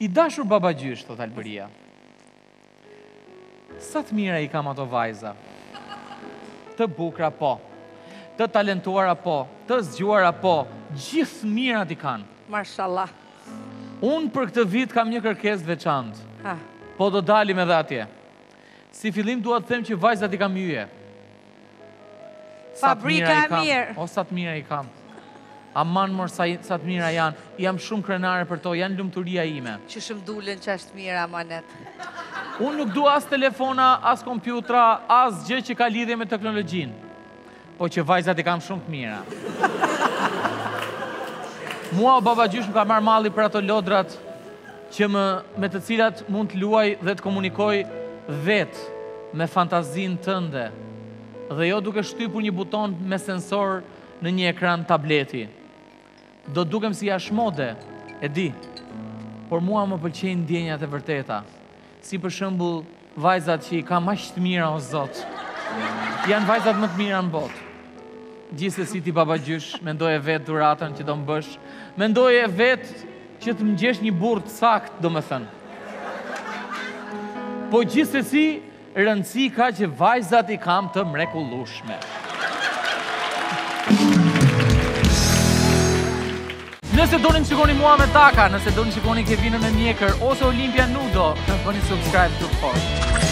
I dashur babagjysh, thot Alberia. Sa të mira i kam ato vajza. Të bukra po, të talentuara po, të zgjuara po, gjithë mirat i kanë. Mashallah. Unë për këtë vit kam një kërkesë veçantë. Po do dalim edhe atje. Si fillim dua të them që vajzat i kam yje. Fabrika e mirë. O sa të mira i kam. Aman mor sa të mira janë. Jam shumë krenare për to, janë lumturia ime. Që shumë dulen që është mira amanet. Unë nuk dua as telefona, as kompjutra, as gjë që ka lidhje me teknologjinë. Po që vajzat i kam shumë të mira. Mua o babagjysh më ka marrë malli për ato lodrat që me të cilat mund të luaj dhe të komunikoj vetë me fantazinë tënde dhe jo duke shtypur një buton me sensor në një ekran tableti. Do dukem si jashmode, e di, por mua më pëlqejnë ndjenjat e vërteta. Si për shembull vajzat që i kam aq të mira, o Zot. Janë vajzat më të mira në botë. Gjithsesi ti babagjysh, mendoje vetë duratën që do më bësh, mendoje vetë që të më gjesh një burr të saktë, domethënë. Po gjithsesi, rëndësi ka që vajzat i kam të mrekullueshme. Nëse doni të shikoni mua me taka, nëse doni të shikoni Kevinën me mjekër ose Olimpia Nudo, bëni subscribe këtu poshtë.